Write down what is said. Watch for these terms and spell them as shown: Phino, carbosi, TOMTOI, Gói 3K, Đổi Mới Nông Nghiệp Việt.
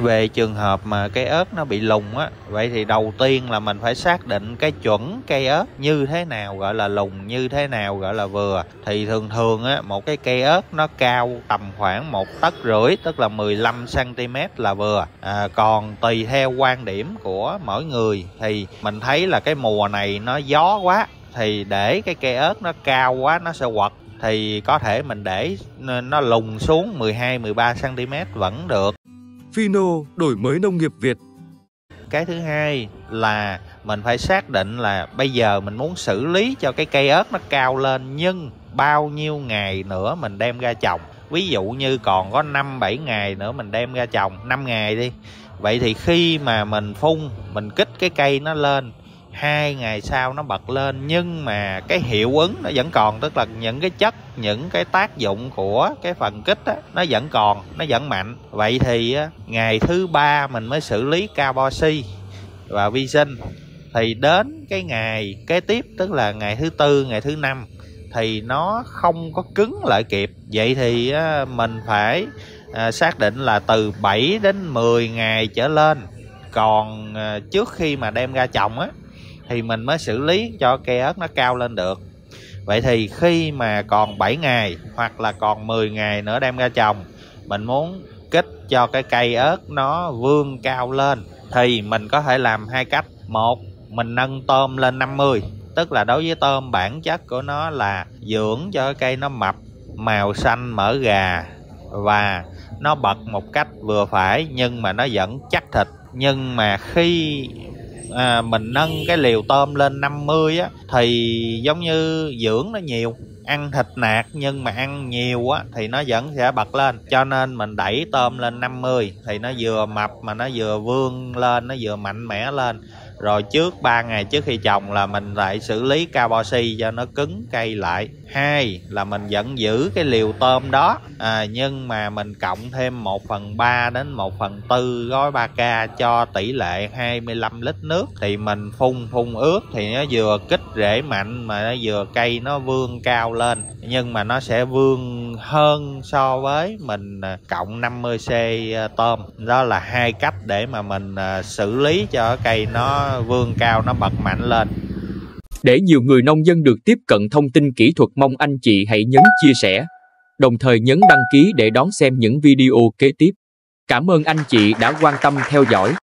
Về trường hợp mà cây ớt nó bị lùng á, vậy thì đầu tiên là mình phải xác định cái chuẩn cây ớt như thế nào gọi là lùng, như thế nào gọi là vừa. Thì thường thường á, một cái cây ớt nó cao tầm khoảng 1,5 tấc, tức là 15 cm là vừa. Còn tùy theo quan điểm của mỗi người, thì mình thấy là cái mùa này nó gió quá, thì để cái cây ớt nó cao quá nó sẽ quật, thì có thể mình để nó lùng xuống 12-13 cm vẫn được. Phino đổi mới nông nghiệp Việt. Cái thứ hai là mình phải xác định là bây giờ mình muốn xử lý cho cái cây ớt nó cao lên, nhưng bao nhiêu ngày nữa mình đem ra trồng. Ví dụ như còn có 5-7 ngày nữa mình đem ra trồng, 5 ngày đi. Vậy thì khi mà mình phun, mình kích cái cây nó lên, 2 ngày sau nó bật lên, nhưng mà cái hiệu ứng nó vẫn còn, tức là những cái chất, những cái tác dụng của cái phần kích á, nó vẫn còn, nó vẫn mạnh. Vậy thì ngày thứ 3 mình mới xử lý carbosi và vi sinh, thì đến cái ngày kế tiếp, tức là ngày thứ 4, ngày thứ 5 thì nó không có cứng lại kịp. Vậy thì mình phải xác định là từ 7 đến 10 ngày trở lên, còn trước khi mà đem ra trồng á, thì mình mới xử lý cho cây ớt nó cao lên được. Vậy thì khi mà còn 7 ngày hoặc là còn 10 ngày nữa đem ra trồng, mình muốn kích cho cái cây ớt nó vươn cao lên, thì mình có thể làm hai cách. Một, mình nâng tôm lên 50, tức là đối với tôm bản chất của nó là dưỡng cho cái cây nó mập, màu xanh mỡ gà và nó bật một cách vừa phải, nhưng mà nó vẫn chắc thịt. Nhưng mà khi mình nâng cái liều tôm lên 50 á, thì giống như dưỡng nó nhiều, ăn thịt nạc nhưng mà ăn nhiều á thì nó vẫn sẽ bật lên. Cho nên mình đẩy tôm lên 50 thì nó vừa mập mà nó vừa vươn lên, nó vừa mạnh mẽ lên. Rồi trước 3 ngày trước khi trồng là mình lại xử lý carbosi cho nó cứng cây lại. Hai là mình vẫn giữ cái liều tôm đó, nhưng mà mình cộng thêm 1/3 đến 1/4 gói 3K cho tỷ lệ 25 lít nước. Thì mình phun ướt thì nó vừa kích rễ mạnh mà nó vừa cây nó vươn cao lên, nhưng mà nó sẽ vươn hơn so với mình cộng 50c tôm. Đó là hai cách để mà mình xử lý cho cây nó vươn cao, nó bật mạnh lên. Để nhiều người nông dân được tiếp cận thông tin kỹ thuật, mong anh chị hãy nhấn chia sẻ, đồng thời nhấn đăng ký để đón xem những video kế tiếp. Cảm ơn anh chị đã quan tâm theo dõi.